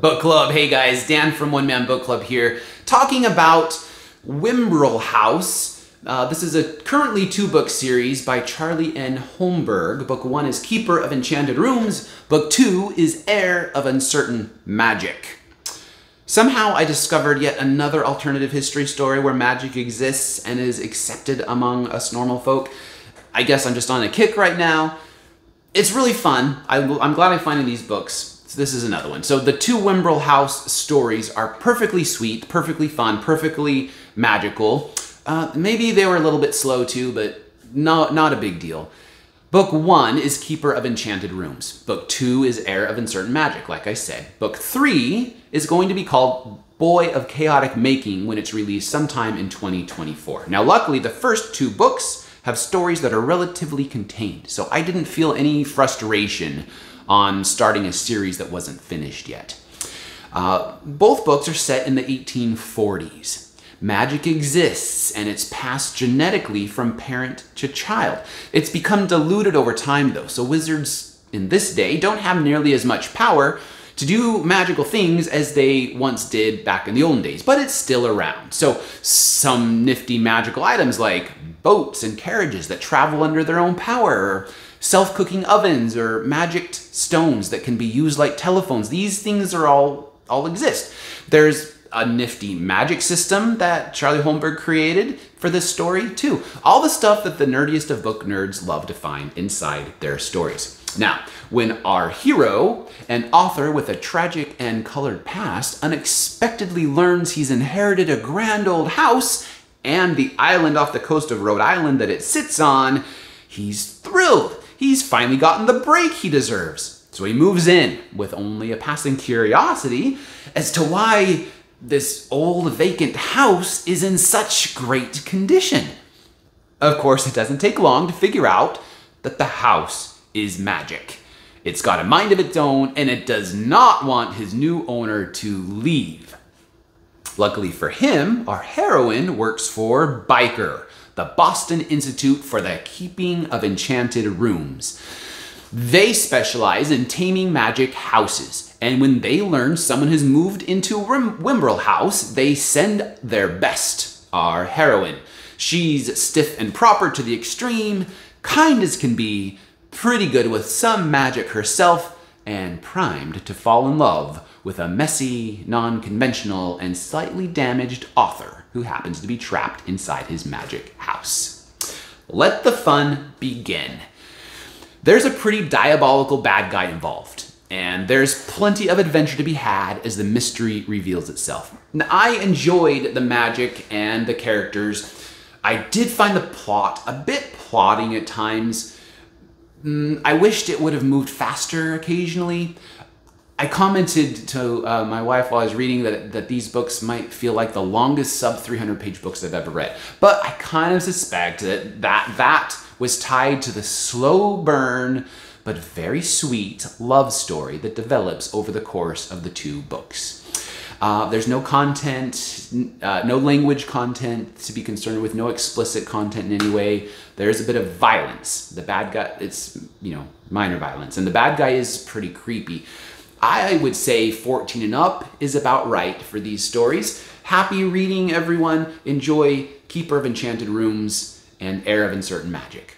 Book Club. Hey guys, Dan from One Man Book Club here, talking about Whimbrel House. This is a currently 2-book series by Charlie N. Holmberg. Book 1 is Keeper of Enchanted Rooms. Book 2 is Heir of Uncertain Magic. Somehow I discovered yet another alternative history story where magic exists and is accepted among us normal folk. I guess I'm just on a kick right now. It's really fun. I'm glad I'm finding these books. So this is another one. So the 2 Whimbrel House stories are perfectly sweet, perfectly fun, perfectly magical. Maybe they were a little bit slow too, but not a big deal. Book 1 is Keeper of Enchanted Rooms. Book 2 is Heir of Uncertain Magic, like I said. Book 3 is going to be called Boy of Chaotic Making when it's released sometime in 2024. Now, luckily, the first 2 books have stories that are relatively contained, so I didn't feel any frustration on starting a series that wasn't finished yet. Both books are set in the 1840s. Magic exists and it's passed genetically from parent to child. It's become diluted over time though, so wizards in this day don't have nearly as much power to do magical things as they once did back in the olden days, but it's still around. So some nifty magical items like boats and carriages that travel under their own power, or self-cooking ovens, or magic stones that can be used like telephones. These things are all exist. There's a nifty magic system that Charlie Holmberg created for this story too. All the stuff that the nerdiest of book nerds love to find inside their stories. Now, when our hero, an author with a tragic and colored past, unexpectedly learns he's inherited a grand old house and the island off the coast of Rhode Island that it sits on, he's thrilled. He's finally gotten the break he deserves. So he moves in with only a passing curiosity as to why this old vacant house is in such great condition. Of course, it doesn't take long to figure out that the house is magic. It's got a mind of its own and it does not want his new owner to leave. Luckily for him, our heroine works for Biker, the Boston Institute for the Keeping of Enchanted Rooms. They specialize in taming magic houses, and when they learn someone has moved into Whimbrel House, they send their best, our heroine. She's stiff and proper to the extreme, kind as can be, pretty good with some magic herself, and primed to fall in love with a messy, non-conventional, and slightly damaged author who happens to be trapped inside his magic house. Let the fun begin. There's a pretty diabolical bad guy involved, and there's plenty of adventure to be had as the mystery reveals itself. Now, I enjoyed the magic and the characters. I did find the plot a bit plodding at times. I wished it would have moved faster occasionally. I commented to my wife while I was reading that these books might feel like the longest sub-300-page books I've ever read. But I kind of suspect that was tied to the slow burn, but very sweet love story that develops over the course of the 2 books. There's no content, no language content to be concerned with, no explicit content in any way. There's a bit of violence. The bad guy, it's, you know, minor violence. And the bad guy is pretty creepy. I would say 14 and up is about right for these stories. Happy reading, everyone. Enjoy Keeper of Enchanted Rooms and Heir of Uncertain Magic.